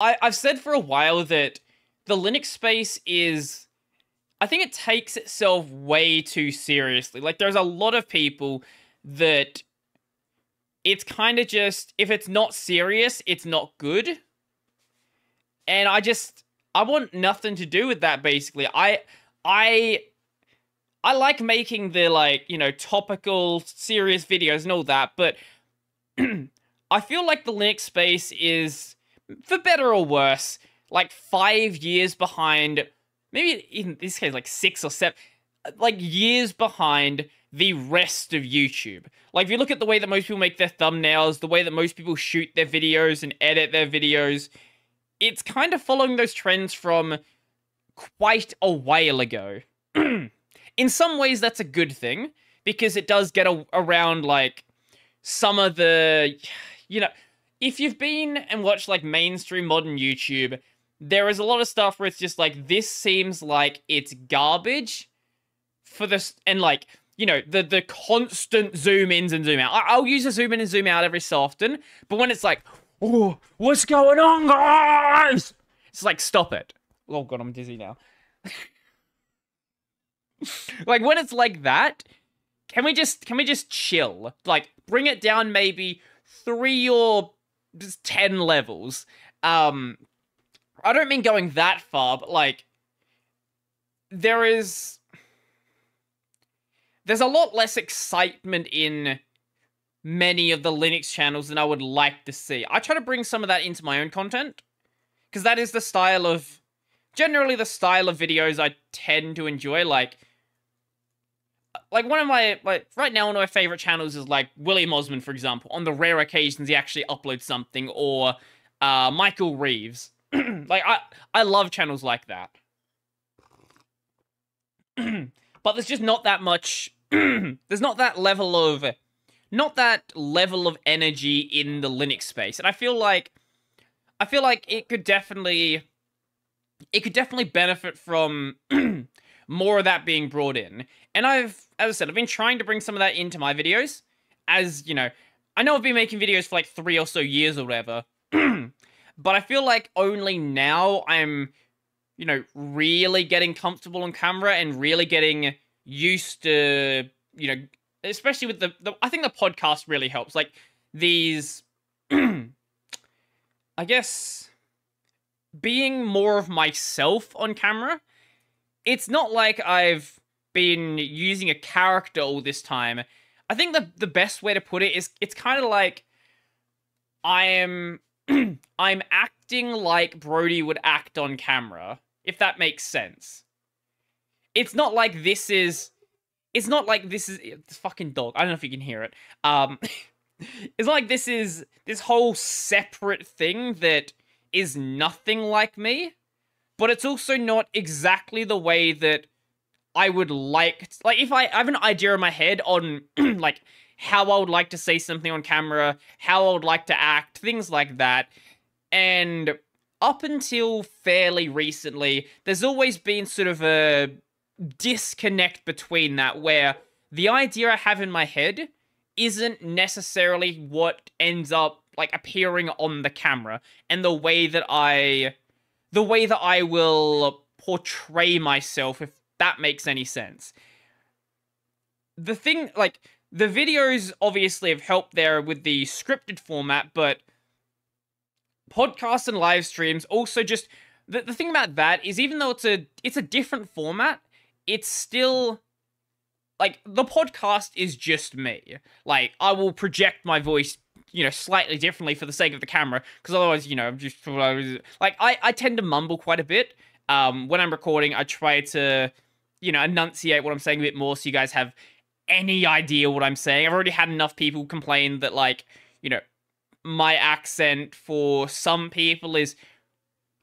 I've said for a while that the Linux space is... I think it takes itself way too seriously. Like, there's a lot of people that... It's kind of just... If it's not serious, it's not good. And I just... I want nothing to do with that, basically. I like making the, like, you know, topical, serious videos and all that, but... I feel like the Linux space is... for better or worse, like 5 years behind, maybe in this case, like 6 or 7, like years behind the rest of YouTube. Like if you look at the way that most people make their thumbnails, the way that most people shoot their videos and edit their videos, it's kind of following those trends from quite a while ago. In some ways, that's a good thing because it does get around like some of the, you know, if you've been and watched, like, mainstream modern YouTube, there is a lot of stuff where it's just, like, this seems like it's garbage for this, and, like, you know, the constant zoom-ins and zoom-out. I'll use a zoom-in and zoom-out every so often, but when it's like, oh, what's going on, guys? It's like, stop it. Oh, God, I'm dizzy now. Like, when it's like that, can we just chill? Like, bring it down maybe 3 or 10 levels. I don't mean going that far, but like there's a lot less excitement in many of the Linux channels than I would like to see. I try to bring some of that into my own content because that is the style of videos I tend to enjoy. Like one of my, like right now, one of my favorite channels is like William Osman, for example. On the rare occasions he actually uploads something, or Michael Reeves. Like I love channels like that. But there's just not that much. There's not that level of energy in the Linux space, and I feel like it could definitely benefit from more of that being brought in. And as I said, I've been trying to bring some of that into my videos. As, you know, I know I've been making videos for like 3 or so years or whatever. But I feel like only now I'm, you know, really getting comfortable on camera and really getting used to, you know, especially with the I think the podcast really helps. Like these, I guess, being more of myself on camera. It's not like I've been using a character all this time. I think the best way to put it is it's kind of like I'm acting like Brody would act on camera, if that makes sense. It's not like this is this fucking dog. I don't know if you can hear it. It's not like this is this whole separate thing that is nothing like me. But it's also not exactly the way that I would like... Like, if I have an idea in my head on, like, how I would like to say something on camera, how I would like to act, things like that. And up until fairly recently, there's always been sort of a disconnect between that, where the idea I have in my head isn't necessarily what ends up, like, appearing on the camera. And the way that I will portray myself, if that makes any sense. The thing, like, the videos obviously have helped there with the scripted format, but podcasts and live streams also just... The thing about that is, even though it's a different format, it's still... Like, the podcast is just me. Like, I will project my voice, you know, slightly differently for the sake of the camera, because otherwise, you know, I'm just like I tend to mumble quite a bit when I'm recording. I try to, you know, enunciate what I'm saying a bit more, so you guys have any idea what I'm saying. I've already had enough people complain that, like, you know, my accent for some people is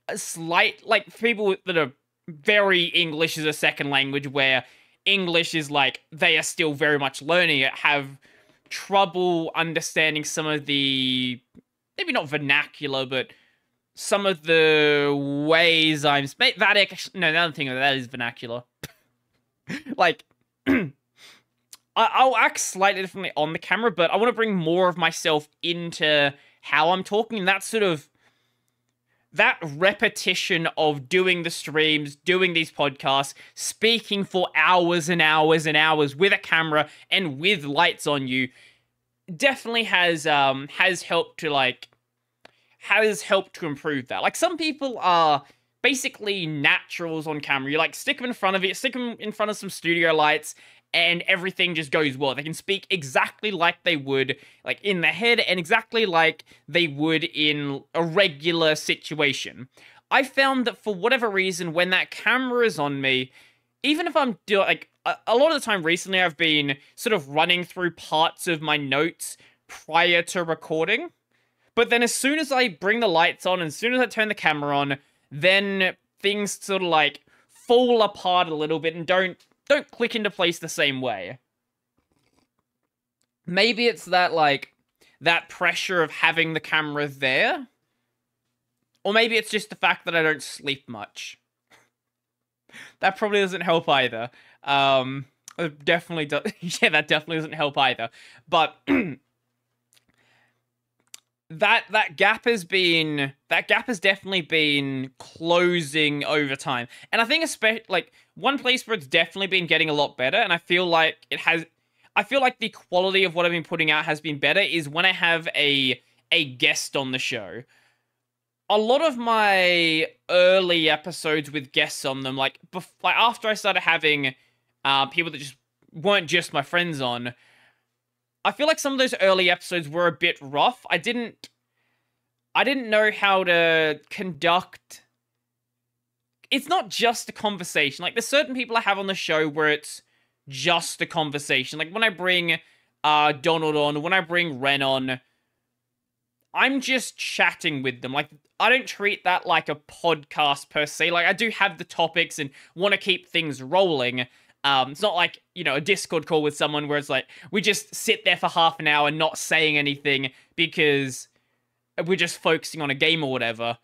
a slight, like, for people that are very English as a second language, where English is like they are still very much learning it, have trouble understanding some of the, maybe not vernacular, but some of the ways I'm... That actually, no, another thing that is vernacular. Like, I'll act slightly differently on the camera, but I want to bring more of myself into how I'm talking. That's sort of that repetition of doing the streams, doing these podcasts, speaking for hours and hours and hours with a camera and with lights on you definitely has helped to improve that. Like, some people are basically naturals on camera. You like stick them in front of it, stick them in front of some studio lights, and everything just goes well. They can speak exactly like they would, like, in the head, and exactly like they would in a regular situation. I found that for whatever reason, when that camera is on me, even if I'm doing, like, a lot of the time recently, I've been sort of running through parts of my notes prior to recording. But then as soon as I bring the lights on, as soon as I turn the camera on, then things sort of, like, fall apart a little bit and don't click into place the same way. Maybe it's that, like, that pressure of having the camera there. Or maybe it's just the fact that I don't sleep much. That probably doesn't help either. It definitely does. Yeah, that definitely doesn't help either. But that gap has been, that gap has definitely been closing over time. And I think especially, like, one place where it's definitely been getting a lot better, and I feel like it has, I feel like the quality of what I've been putting out has been better, is when I have a guest on the show. A lot of my early episodes with guests on them, like after I started having people that just weren't just my friends on, I feel like some of those early episodes were a bit rough. I didn't know how to conduct. It's not just a conversation. Like, there's certain people I have on the show where it's just a conversation. Like, when I bring Donald on, when I bring Ren on, I'm just chatting with them. Like, I don't treat that like a podcast per se. Like, I do have the topics and want to keep things rolling. It's not like, you know, a Discord call with someone where it's like, we just sit there for half an hour not saying anything because we're just focusing on a game or whatever.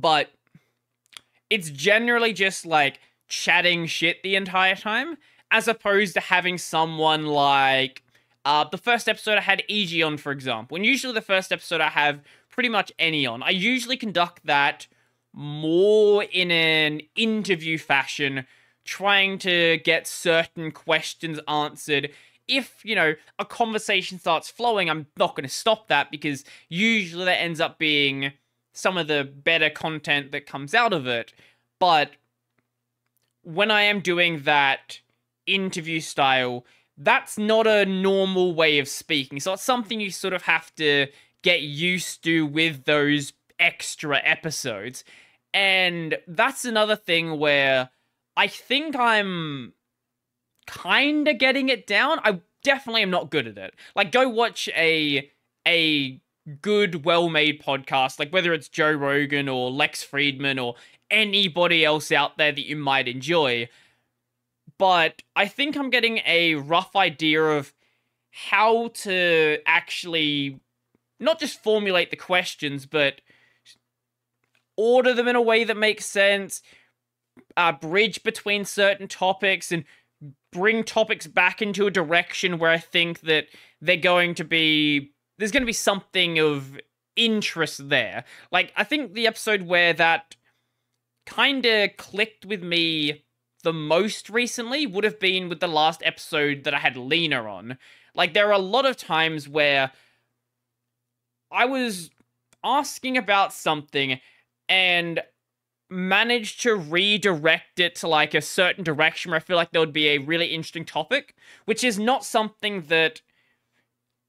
But it's generally just, like, chatting shit the entire time, as opposed to having someone like, the first episode I had EG on, for example. And usually the first episode I have pretty much any on. I usually conduct that more in an interview fashion, trying to get certain questions answered. If, you know, a conversation starts flowing, I'm not going to stop that, because usually that ends up being some of the better content that comes out of it. But when I am doing that interview style, that's not a normal way of speaking. So it's something you sort of have to get used to with those extra episodes. And that's another thing where I think I'm kind of getting it down. I definitely am not good at it. Like, go watch a good, well-made podcast, like whether it's Joe Rogan or Lex Fridman or anybody else out there that you might enjoy. But I think I'm getting a rough idea of how to actually not just formulate the questions, but order them in a way that makes sense, bridge between certain topics and bring topics back into a direction where I think that they're going to be, there's going to be something of interest there. Like, I think the episode where that kind of clicked with me the most recently would have been with the last episode that I had Lena on. Like, there are a lot of times where I was asking about something and managed to redirect it to, like, a certain direction where I feel like there would be a really interesting topic, which is not something that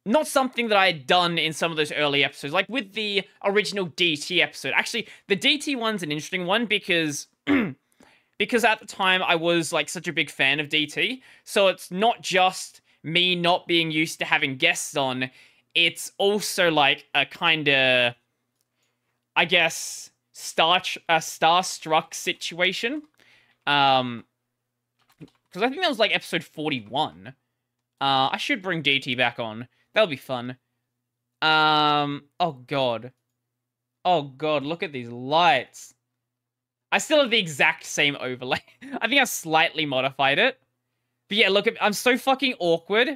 I had done in some of those early episodes. Like, with the original DT episode. Actually, the DT one's an interesting one because because at the time I was, like, such a big fan of DT. So it's not just me not being used to having guests on. It's also, like, a kind of, I guess, starstruck situation. Because I think that was, like, episode 41. I should bring DT back on. That'll be fun. Oh god. Oh god, look at these lights. I still have the exact same overlay. I think I've slightly modified it. But yeah, look at, I'm so fucking awkward.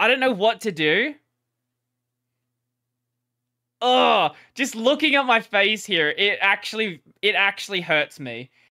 I don't know what to do. Oh, just looking at my face here, it actually hurts me.